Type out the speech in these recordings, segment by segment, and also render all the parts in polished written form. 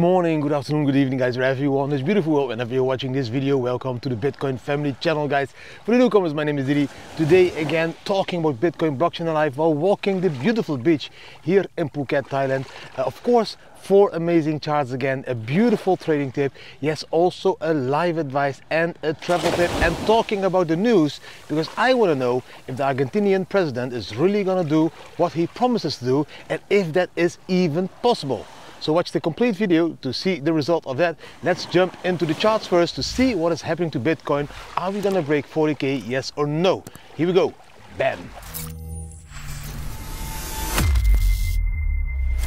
morning, good afternoon, good evening, guys, wherever you are in this beautiful world. Whenever you're watching this video, welcome to the Bitcoin Family channel, guys. For the newcomers, my name is Didi. Today, again, talking about Bitcoin, blockchain, and life while walking the beautiful beach here in Phuket, Thailand. Of course, 4 amazing charts again, a beautiful trading tip, yes, also a live advice and a travel tip, and talking about the news, because I want to know if the Argentinian president is really going to do what he promises to do and if that is even possible. So watch the complete video to see the result of that. Let's jump into the charts first to see what is happening to Bitcoin. Are we going to break 40k, yes or no? Here we go. Bam.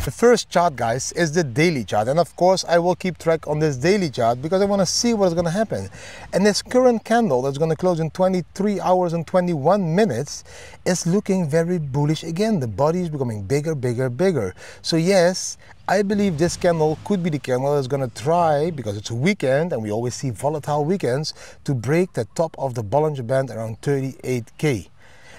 The first chart, guys, is the daily chart, and of course I will keep track on this daily chart because I want to see what's going to happen. And this current candle that's going to close in 23 hours and 21 minutes is looking very bullish again. The body is becoming bigger, bigger, bigger. So yes, I believe this candle could be the candle that's going to try, because it's a weekend and we always see volatile weekends, to break the top of the Bollinger band around 38k.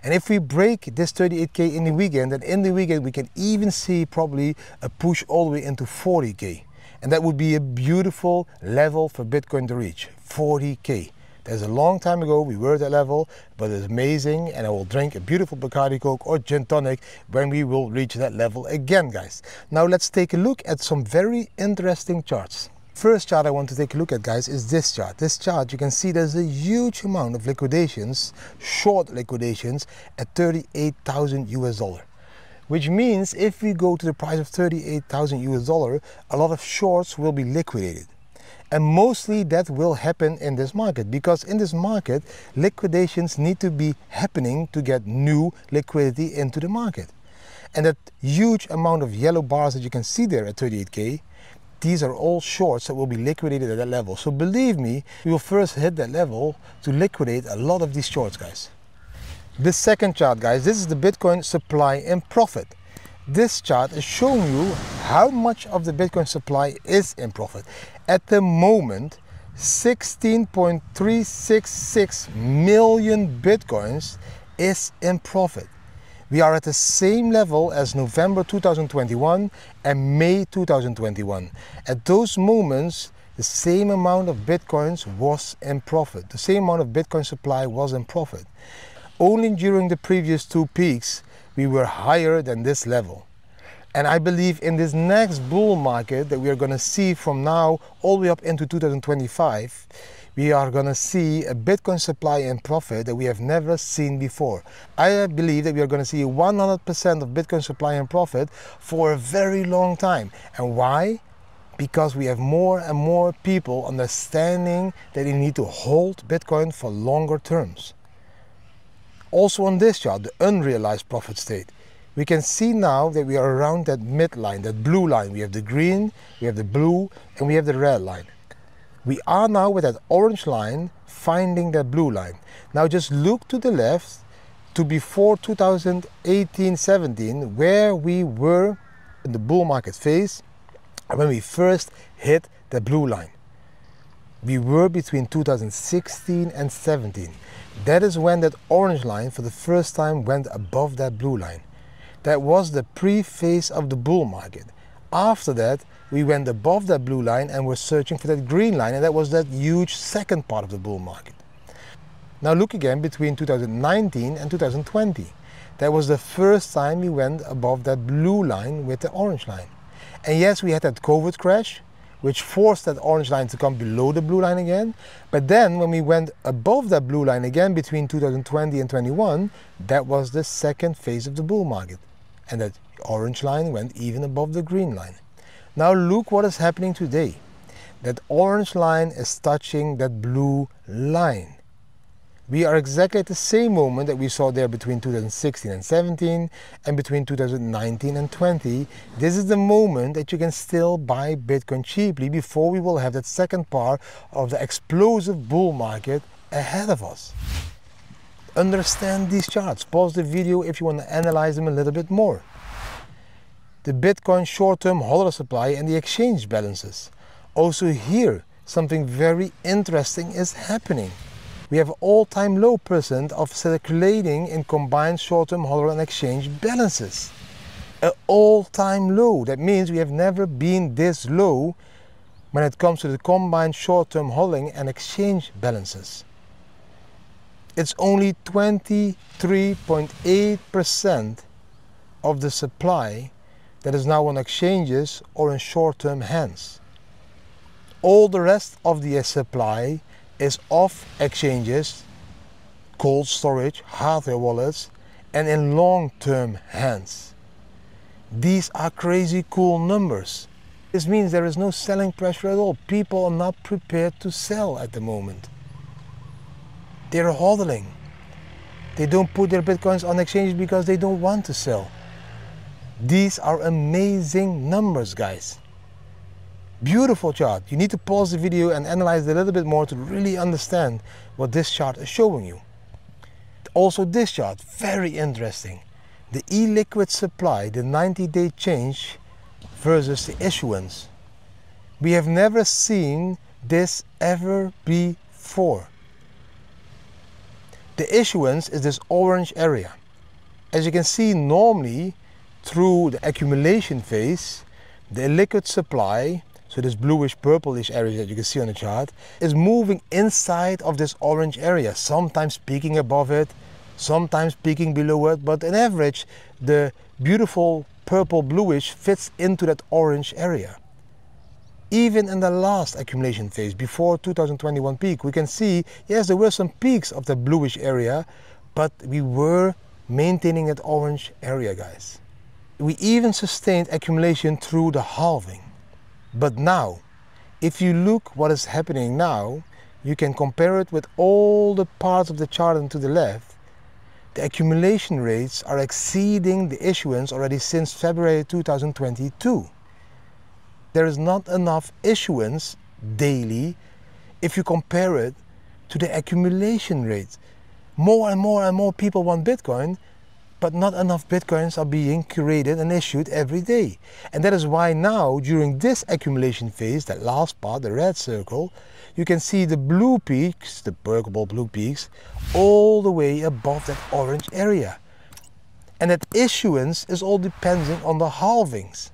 And if we break this 38k in the weekend, then in the weekend we can even see probably a push all the way into 40k. And that would be a beautiful level for Bitcoin to reach, 40k. That's a long time ago, we were at that level, but it's amazing, and I will drink a beautiful Bacardi Coke or gin tonic when we will reach that level again, guys. Now let's take a look at some very interesting charts. First chart I want to take a look at, guys, is this chart. This chart, you can see there's a huge amount of liquidations, short liquidations at 38,000 US dollar. Which means if we go to the price of 38,000 US dollar, a lot of shorts will be liquidated. And mostly that will happen in this market, because in this market, liquidations need to be happening to get new liquidity into the market. And that huge amount of yellow bars that you can see there at 38K, these are all shorts that will be liquidated at that level. So believe me, we will first hit that level to liquidate a lot of these shorts, guys. The second chart, guys, this is the Bitcoin supply and profit. This chart is showing you how much of the Bitcoin supply is in profit. At the moment, 16.366 million Bitcoins is in profit. We are at the same level as November 2021 and May 2021. At those moments, the same amount of Bitcoins was in profit. The same amount of Bitcoin supply was in profit. Only during the previous two peaks, we were higher than this level. And I believe in this next bull market that we are going to see from now all the way up into 2025, we are going to see a Bitcoin supply and profit that we have never seen before. I believe that we are going to see 100% of Bitcoin supply and profit for a very long time. And why? Because we have more and more people understanding that they need to hold Bitcoin for longer terms. Also on this chart, the unrealized profit state. We can see now that we are around that midline, that blue line. We have the green, we have the blue, and we have the red line. We are now with that orange line finding that blue line. Now just look to the left to before 2018-17, where we were in the bull market phase when we first hit the blue line. We were between 2016 and 17. That is when that orange line for the first time went above that blue line. That was the pre-phase of the bull market. After that, we went above that blue line and were searching for that green line, and that was that huge second part of the bull market. Now look again between 2019 and 2020. That was the first time we went above that blue line with the orange line. And yes, we had that COVID crash, which forced that orange line to come below the blue line again. But then when we went above that blue line again between 2020 and 21, that was the second phase of the bull market. And that orange line went even above the green line. Now look what is happening today. That orange line is touching that blue line. We are exactly at the same moment that we saw there between 2016 and 17 and between 2019 and 20. This is the moment that you can still buy Bitcoin cheaply before we will have that second part of the explosive bull market ahead of us. Understand these charts. Pause the video if you want to analyze them a little bit more. The Bitcoin short-term holder supply and the exchange balances. Also here, something very interesting is happening. We have all-time low percent of circulating in combined short-term holder and exchange balances. An all-time low. That means we have never been this low when it comes to the combined short-term holding and exchange balances. It's only 23.8% of the supply that is now on exchanges or in short-term hands. All the rest of the supply is off exchanges, cold storage, hardware wallets, and in long-term hands. These are crazy cool numbers. This means there is no selling pressure at all. People are not prepared to sell at the moment. They're hodling. They don't put their bitcoins on exchanges because they don't want to sell. These are amazing numbers, guys. Beautiful chart. You need to pause the video and analyze it a little bit more to really understand what this chart is showing you. Also this chart, very interesting. The e-liquid supply, the 90-day change versus the issuance. We have never seen this ever before. The issuance is this orange area. As you can see, normally through the accumulation phase, the illiquid supply, so this bluish purplish area that you can see on the chart, is moving inside of this orange area, sometimes peaking above it, sometimes peaking below it, but on average the beautiful purple bluish fits into that orange area. Even in the last accumulation phase, before 2021 peak, we can see, yes, there were some peaks of the bluish area, but we were maintaining that orange area, guys. We even sustained accumulation through the halving. But now, if you look what is happening now, you can compare it with all the parts of the chart and to the left. The accumulation rates are exceeding the issuance already since February 2022. There is not enough issuance daily if you compare it to the accumulation rate. More and more people want Bitcoin, but not enough bitcoins are being created and issued every day. And that is why now, during this accumulation phase, that last part, the red circle, you can see the blue peaks, the purple blue peaks, all the way above that orange area. And that issuance is all dependent on the halvings.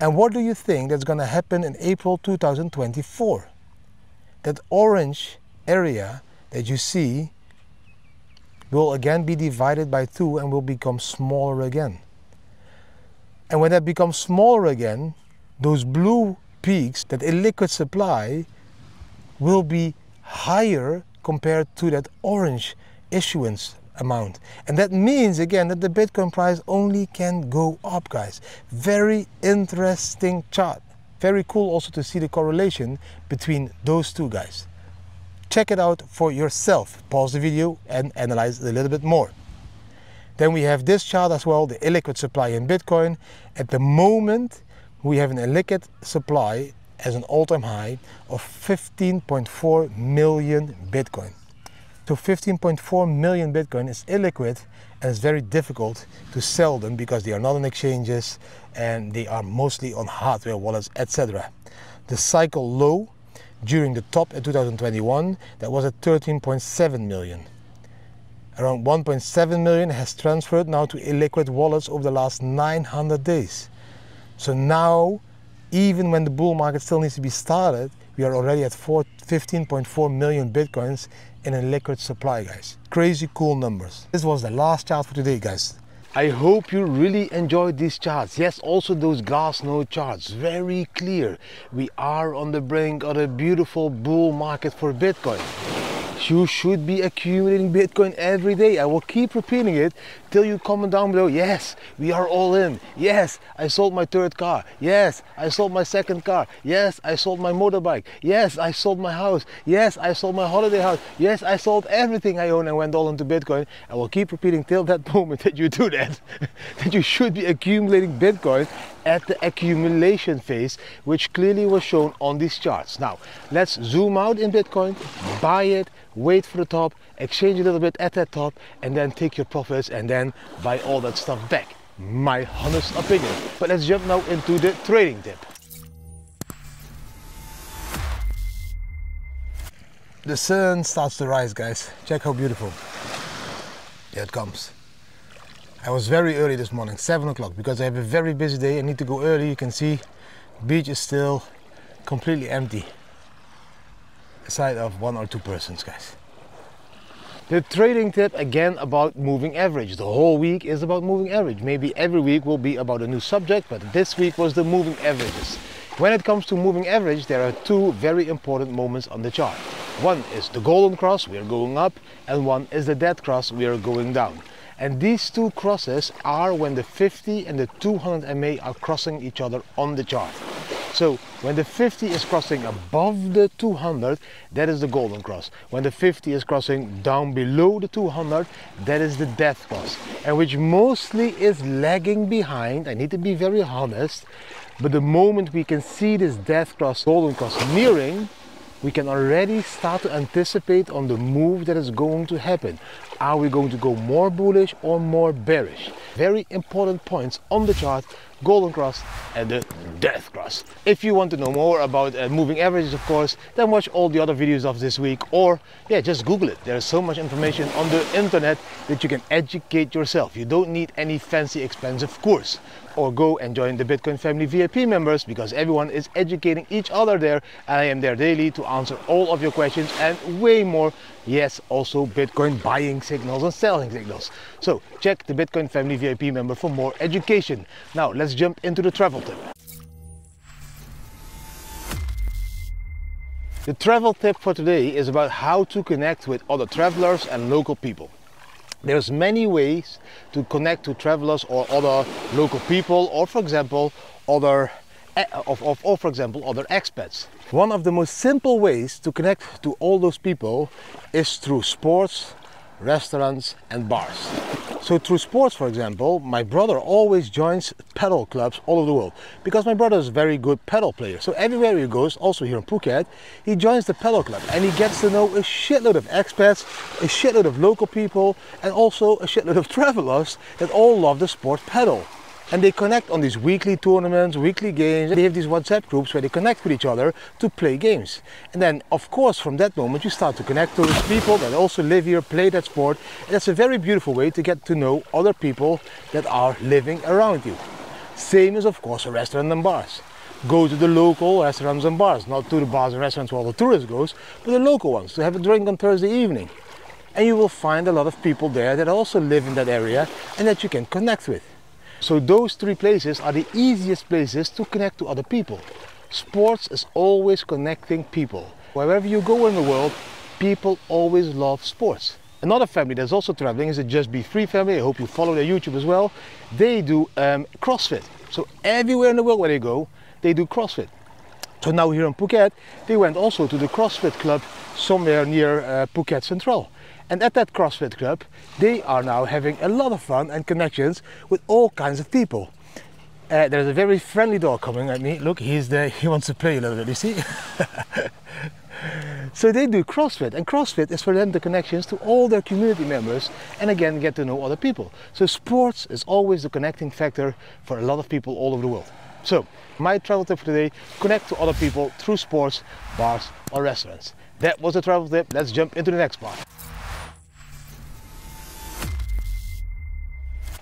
And what do you think that's going to happen in April 2024? That orange area that you see will again be divided by 2 and will become smaller again. And when that becomes smaller again, those blue peaks, that illiquid supply, will be higher compared to that orange issuance amount. And that means again that the Bitcoin price only can go up, guys. Very interesting chart. Very cool also to see the correlation between those two, guys. Check it out for yourself. Pause the video and analyze it a little bit more. Then we have this chart as well, the illiquid supply in Bitcoin. At the moment, we have an illiquid supply as an all-time high of 15.4 million Bitcoin. So 15.4 million Bitcoin is illiquid, and it's very difficult to sell them because they are not on exchanges and they are mostly on hardware wallets, etc. The cycle low during the top in 2021, that was at 13.7 million. Around 1.7 million has transferred now to illiquid wallets over the last 900 days. So now, even when the bull market still needs to be started, we are already at 15.4 million bitcoins in illiquid supply, guys. Crazy cool numbers. This was the last chart for today, guys. I hope you really enjoyed these charts. Yes, also those glass node charts, very clear. We are on the brink of a beautiful bull market for Bitcoin. You should be accumulating Bitcoin every day. I will keep repeating it till you comment down below, yes, we are all in. Yes, I sold my third car. Yes, I sold my second car. Yes, I sold my motorbike. Yes, I sold my house. Yes, I sold my holiday house. Yes, I sold everything I own and went all into Bitcoin. I will keep repeating till that moment that you do that, that you should be accumulating Bitcoin at the accumulation phase, which clearly was shown on these charts. Now, let's zoom out in Bitcoin, buy it, wait for the top, exchange a little bit at that top, and then take your profits and then buy all that stuff back. My honest opinion. But let's jump now into the trading tip. The sun starts to rise, guys. Check how beautiful. There it comes. I was very early this morning, 7 o'clock, because I have a very busy day. I need to go early. You can see, beach is still completely empty, aside of 1 or 2 persons, guys. The trading tip again about moving average. The whole week is about moving average. Maybe every week will be about a new subject, but this week was the moving averages. When it comes to moving average, there are 2 very important moments on the chart. One is the Golden cross, we are going up, and one is the Death cross, we are going down. And these 2 crosses are when the 50 and the 200 MA are crossing each other on the chart. So when the 50 is crossing above the 200, that is the Golden cross. When the 50 is crossing down below the 200, that is the Death cross, and which mostly is lagging behind. I need to be very honest, but the moment we can see this Death cross, Golden cross nearing, we can already start to anticipate on the move that is going to happen. Are we going to go more bullish or more bearish? Very important points on the chart, Golden cross and the Death cross. If you want to know more about moving averages, of course, then watch all the other videos of this week, or yeah, just Google it. There is so much information on the internet that you can educate yourself. You don't need any fancy expensive course. Or go and join the Bitcoin Family VIP members, because everyone is educating each other there, and I am there daily to answer all of your questions and way more. Yes, also Bitcoin buying signals and selling signals. So check the Bitcoin Family VIP member for more education. Now let's jump into the travel tip. The travel tip for today is about how to connect with other travelers and local people. There's many ways to connect to travelers or other local people, or for example other expats. One of the most simple ways to connect to all those people is through sports, restaurants and bars. So through sports, for example, my brother always joins paddle clubs all over the world, because my brother is a very good paddle player. So everywhere he goes, also here in Phuket, he joins the paddle club and he gets to know a shitload of expats, a shitload of local people, and also a shitload of travelers that all love the sport paddle. And they connect on these weekly tournaments, weekly games. They have these WhatsApp groups where they connect with each other to play games. And then, of course, from that moment, you start to connect to those people that also live here, play that sport. And that's a very beautiful way to get to know other people that are living around you. Same as, of course, a restaurant and bars. Go to the local restaurants and bars, not to the bars and restaurants where all the tourists goes, but the local ones, to have a drink on Thursday evening. And you will find a lot of people there that also live in that area and that you can connect with. So those 3 places are the easiest places to connect to other people. Sports is always connecting people. Wherever you go in the world, people always love sports. Another family that's also traveling is the Just Be Free family. I hope you follow their YouTube as well. They do CrossFit. So everywhere in the world where they go, they do CrossFit. So now here in Phuket, they went also to the CrossFit club somewhere near Phuket Central. And at that CrossFit club, they are now having a lot of fun and connections with all kinds of people. There's a very friendly dog coming at me. Look, he's there. He wants to play a little bit, you see? So they do CrossFit, and CrossFit is for them the connections to all their community members, and again, get to know other people. So sports is always the connecting factor for a lot of people all over the world. So my travel tip for today, connect to other people through sports, bars or restaurants. That was the travel tip. Let's jump into the next part.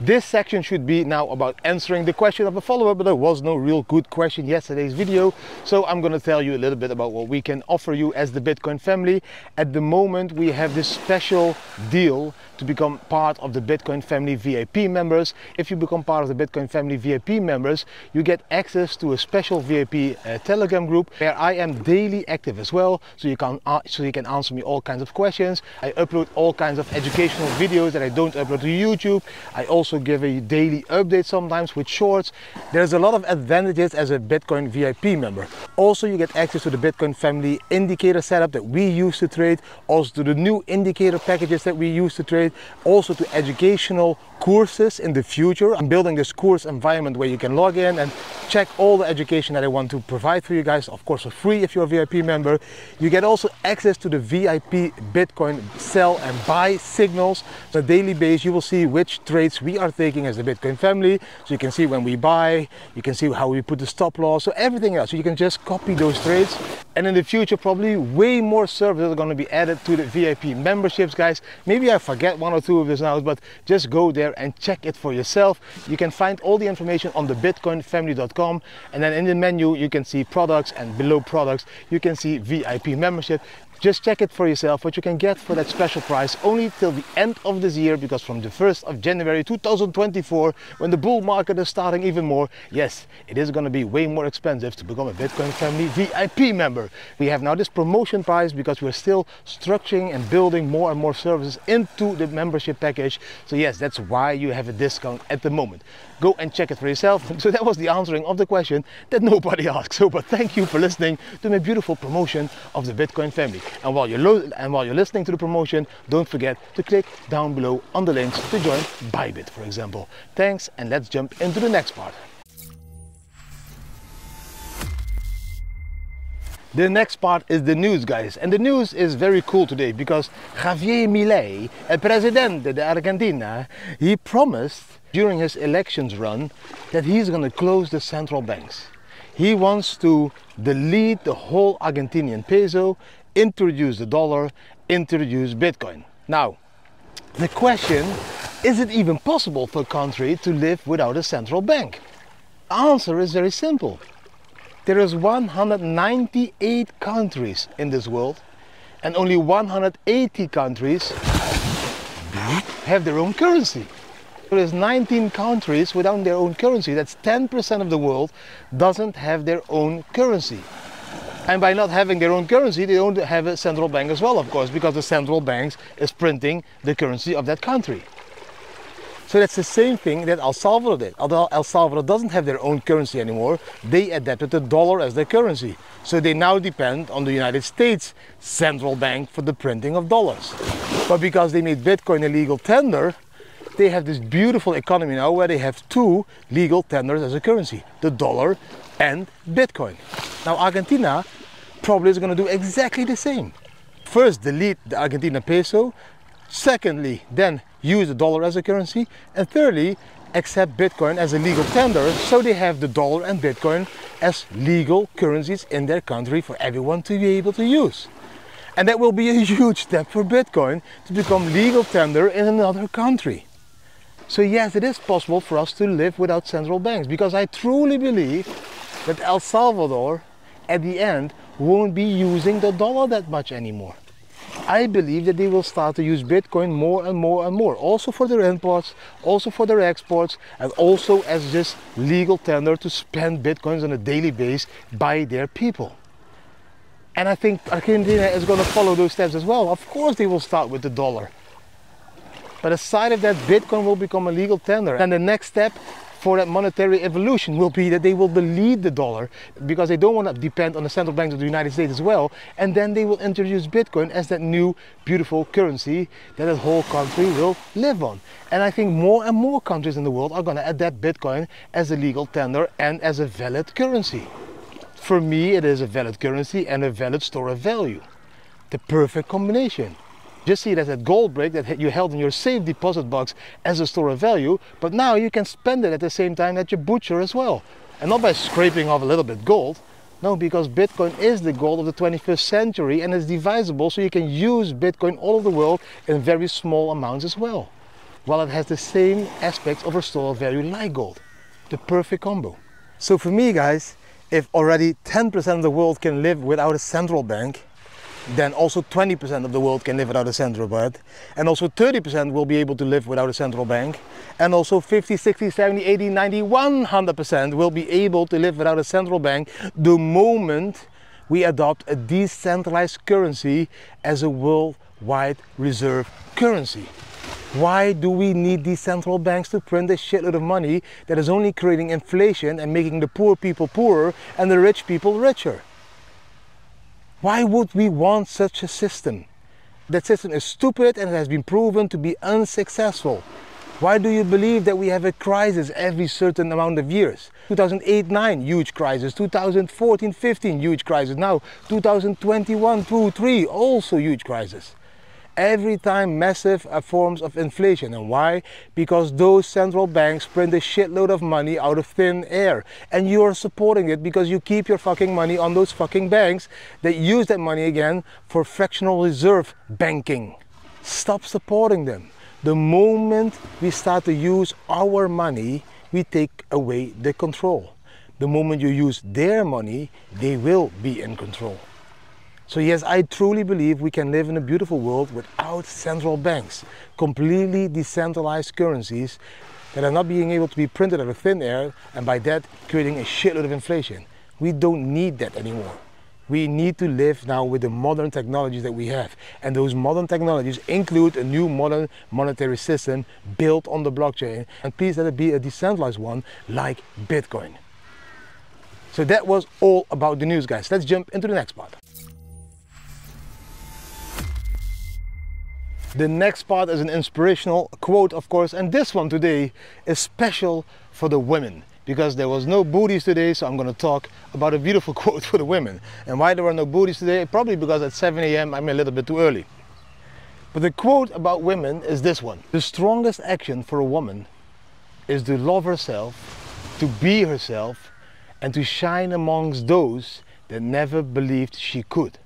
This section should be now about answering the question of a follower, but there was no real good question in yesterday's video. So I'm going to tell you a little bit about what we can offer you as the Bitcoin family. At the moment, we have this special deal to become part of the Bitcoin Family VIP members. If you become part of the Bitcoin Family VIP members, you get access to a special VIP Telegram group where I am daily active as well. So you can answer me all kinds of questions. I upload all kinds of educational videos that I don't upload to YouTube. I also give a daily update sometimes with shorts. There's a lot of advantages as a Bitcoin VIP member. Also, you get access to the Bitcoin Family indicator setup that we use to trade, also to the new indicator packages that we use to trade, also to educational courses in the future. I'm building this course environment where you can log in and check all the education that I want to provide for you guys, of course for free if you're a VIP member. You get also access to the VIP Bitcoin sell and buy signals. On a daily basis, you will see which trades we we are taking as the Bitcoin family. So you can see when we buy, you can see how we put the stop loss, so everything else. So you can just copy those trades. And in the future, probably way more services are going to be added to the VIP memberships, guys. Maybe I forget one or two of these now, but just go there and check it for yourself. You can find all the information on the BitcoinFamily.com, and then in the menu you can see products, and below products you can see VIP membership. Just check it for yourself what you can get for that special price, only till the end of this year, because from the 1st of January 2024, when the bull market is starting even more, yes, it is going to be way more expensive to become a Bitcoin Family VIP member. We have now this promotion price because we're still structuring and building more and more services into the membership package. So yes, that's why you have a discount at the moment. Go and check it for yourself. So that was the answering of the question that nobody asked. So, but thank you for listening to my beautiful promotion of the Bitcoin Family. And while you're listening to the promotion, don't forget to click down below on the links to join Bybit, for example. Thanks, and let's jump into the next part. The next part is the news, guys, and the news is very cool today because Javier Milei, el presidente de Argentina, he promised during his elections run that he's going to close the central banks. He wants to delete the whole Argentinian peso, introduce the dollar, introduce Bitcoin. Now, the question, is it even possible for a country to live without a central bank? The answer is very simple. There is 198 countries in this world, and only 180 countries have their own currency. There is 19 countries without their own currency. That's 10% of the world doesn't have their own currency. And by not having their own currency, they don't have a central bank as well, of course, because the central bank is printing the currency of that country. So that's the same thing that El Salvador did. Although El Salvador doesn't have their own currency anymore, they adapted the dollar as their currency. So they now depend on the United States central bank for the printing of dollars. But because they made Bitcoin a legal tender, they have this beautiful economy now where they have two legal tenders as a currency, the dollar and Bitcoin. Now Argentina probably is going to do exactly the same. First, delete the Argentina peso. Secondly, then use the dollar as a currency. And thirdly, accept Bitcoin as a legal tender, so they have the dollar and Bitcoin as legal currencies in their country for everyone to be able to use. And that will be a huge step for Bitcoin to become legal tender in another country. So yes, it is possible for us to live without central banks, because I truly believe that El Salvador, at the end, won't be using the dollar that much anymore. I believe that they will start to use Bitcoin more and more and more, also for their imports, also for their exports, and also as just legal tender to spend Bitcoins on a daily basis by their people. And I think Argentina is going to follow those steps as well. Of course they will start with the dollar. But aside of that, Bitcoin will become a legal tender, and the next step for that monetary evolution will be that they will delete the dollar, because they don't want to depend on the central banks of the United States as well, and then they will introduce Bitcoin as that new beautiful currency that the whole country will live on. And I think more and more countries in the world are going to adapt Bitcoin as a legal tender and as a valid currency. For me, it is a valid currency and a valid store of value. The perfect combination. Just see that gold brick that you held in your safe deposit box as a store of value, but now you can spend it at the same time that you butcher as well. And not by scraping off a little bit gold. No, because Bitcoin is the gold of the 21st century and is divisible, so you can use Bitcoin all over the world in very small amounts as well. While it has the same aspects of a store of value like gold. The perfect combo. So for me, guys, if already 10% of the world can live without a central bank, then also 20% of the world can live without a central bank, and also 30% will be able to live without a central bank, and also 50, 60, 70, 80, 90, 100% will be able to live without a central bank the moment we adopt a decentralized currency as a worldwide reserve currency. Why do we need these central banks to print a shitload of money that is only creating inflation and making the poor people poorer and the rich people richer? Why would we want such a system? That system is stupid and it has been proven to be unsuccessful. Why do you believe that we have a crisis every certain amount of years? 2008-9, huge crisis. 2014-15, huge crisis. Now 2021-23, also huge crisis. every time massive forms of inflation. And why? Because those central banks print a shitload of money out of thin air, and you are supporting it because you keep your fucking money on those fucking banks that use that money again for fractional reserve banking. Stop supporting them. The moment we start to use our money, we take away the control. The moment you use their money, they will be in control. So yes, I truly believe we can live in a beautiful world without central banks, completely decentralized currencies that are not being able to be printed out of thin air, and by that creating a shitload of inflation. We don't need that anymore. We need to live now with the modern technologies that we have. And those modern technologies include a new modern monetary system built on the blockchain. And please let it be a decentralized one like Bitcoin. So that was all about the news, guys. Let's jump into the next part. The next part is an inspirational quote, of course, and this one today is special for the women. Because there was no booties today, so I'm going to talk about a beautiful quote for the women. And why there were no booties today? Probably because at 7 a.m. I'm a little bit too early. But the quote about women is this one. The strongest action for a woman is to love herself, to be herself, and to shine amongst those that never believed she could.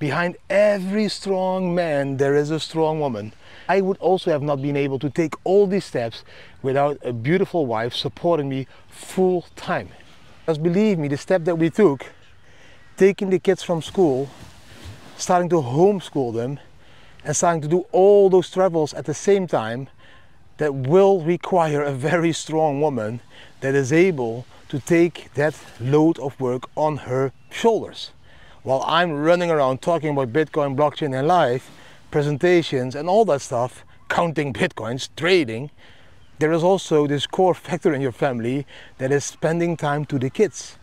Behind every strong man, there is a strong woman. I would also have not been able to take all these steps without a beautiful wife supporting me full time. Because believe me, the step that we took, taking the kids from school, starting to homeschool them, and starting to do all those travels at the same time, that will require a very strong woman that is able to take that load of work on her shoulders. While I'm running around talking about Bitcoin, blockchain and life, presentations and all that stuff, counting Bitcoins, trading, there is also this core factor in your family that is spending time to the kids.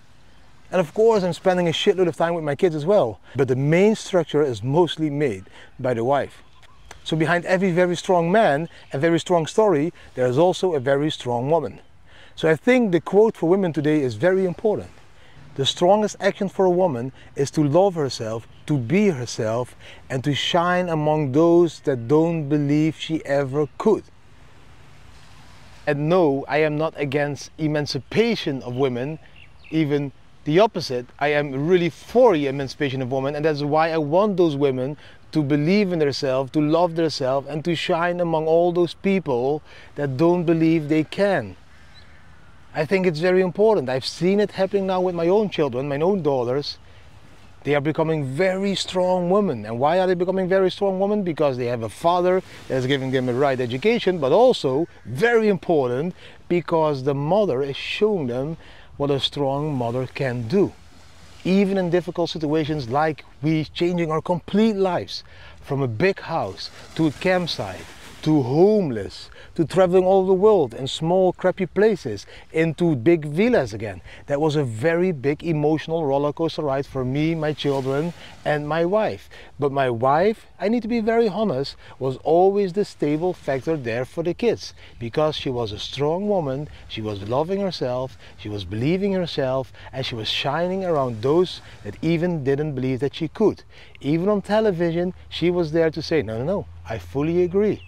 And of course I'm spending a shitload of time with my kids as well. But the main structure is mostly made by the wife. So behind every very strong man and very strong story, there is also a very strong woman. So I think the quote for women today is very important. The strongest action for a woman is to love herself, to be herself, and to shine among those that don't believe she ever could. And no, I am not against emancipation of women, even the opposite. I am really for the emancipation of women, and that's why I want those women to believe in themselves, to love themselves, and to shine among all those people that don't believe they can. I think it's very important. I've seen it happening now with my own children, my own daughters. They are becoming very strong women. And why are they becoming very strong women? Because they have a father that's giving them the right education, but also, very important, because the mother is showing them what a strong mother can do. Even in difficult situations like we changing our complete lives, from a big house to a campsite, to homeless, to traveling all over the world in small crappy places, into big villas again. That was a very big emotional roller coaster ride for me, my children, and my wife. But my wife, I need to be very honest, was always the stable factor there for the kids, because she was a strong woman, she was loving herself, she was believing in herself, and she was shining around those that even didn't believe that she could. Even on television, she was there to say, no, no, no, I fully agree.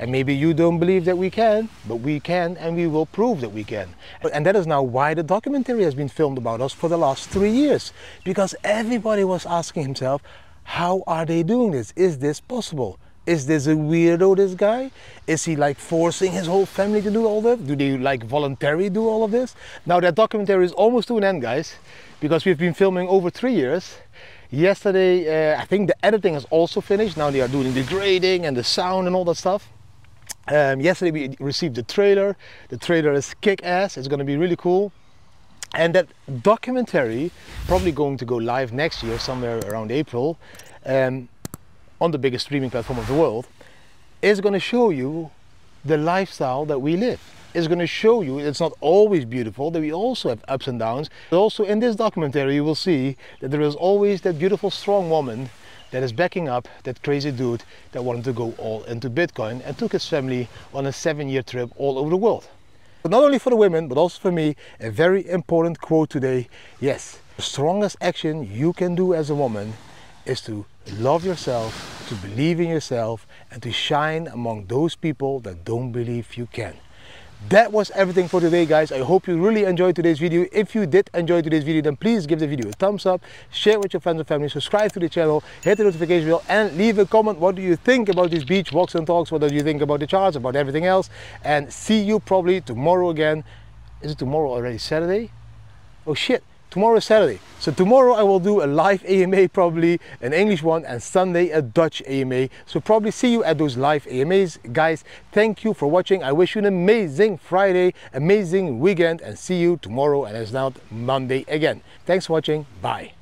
And maybe you don't believe that we can, but we can, and we will prove that we can. And that is now why the documentary has been filmed about us for the last 3 years. Because everybody was asking himself, how are they doing this? Is this possible? Is this a weirdo, this guy? Is he like forcing his whole family to do all that? Do they like voluntarily do all of this? Now that documentary is almost to an end, guys, because we've been filming over 3 years. Yesterday, I think the editing is also finished. Now they are doing the grading and the sound and all that stuff. Yesterday we received the trailer. The trailer is kick-ass. It's going to be really cool. And that documentary, probably going to go live next year, somewhere around April, on the biggest streaming platform of the world, is going to show you the lifestyle that we live. It's going to show you it's not always beautiful, that we also have ups and downs. But also in this documentary you will see that there is always that beautiful strong woman that is backing up that crazy dude that wanted to go all into Bitcoin and took his family on a 7-year trip all over the world. But not only for the women, but also for me, a very important quote today. Yes, the strongest action you can do as a woman is to love yourself, to believe in yourself and to shine among those people that don't believe you can. That was everything for today, guys. I hope you really enjoyed today's video. If you did enjoy today's video, then please give the video a thumbs up, share it with your friends and family, subscribe to the channel, hit the notification bell, and leave a comment. What do you think about these beach walks and talks? What do you think about the charts, about everything else? And see you probably tomorrow again. Is it tomorrow already? Saturday? Oh shit, tomorrow is Saturday. So tomorrow I will do a live AMA, probably an English one, and Sunday a Dutch AMA. So probably see you at those live AMAs. Guys, thank you for watching. I wish you an amazing Friday, amazing weekend, and see you tomorrow, and it's now Monday again. Thanks for watching. Bye.